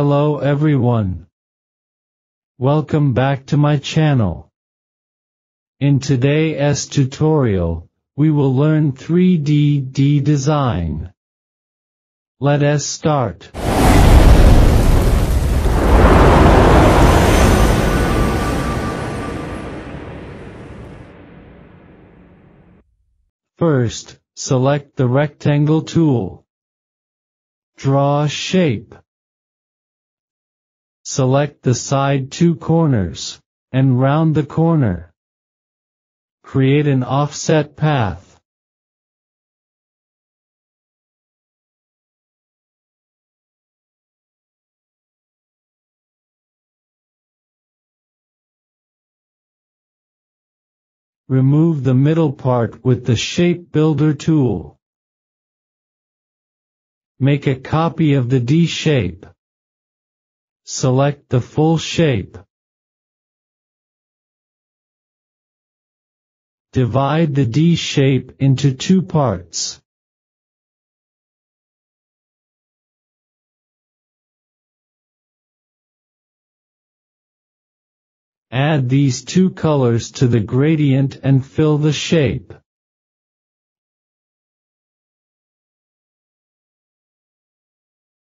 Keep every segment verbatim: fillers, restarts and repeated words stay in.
Hello everyone. Welcome back to my channel. In today's tutorial, we will learn three D design. Let us start. First, select the rectangle tool. Draw a shape. Select the side two corners, and round the corner. Create an offset path. Remove the middle part with the Shape Builder tool. Make a copy of the D shape. Select the full shape. Divide the D shape into two parts. Add these two colors to the gradient and fill the shape.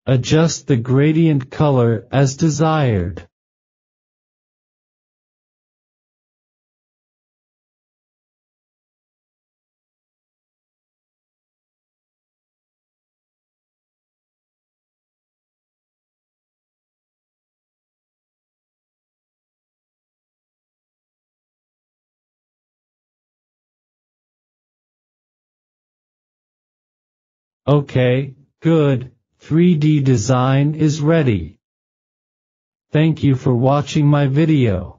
Adjust the gradient color as desired. Okay, good. three D design is ready. Thank you for watching my video.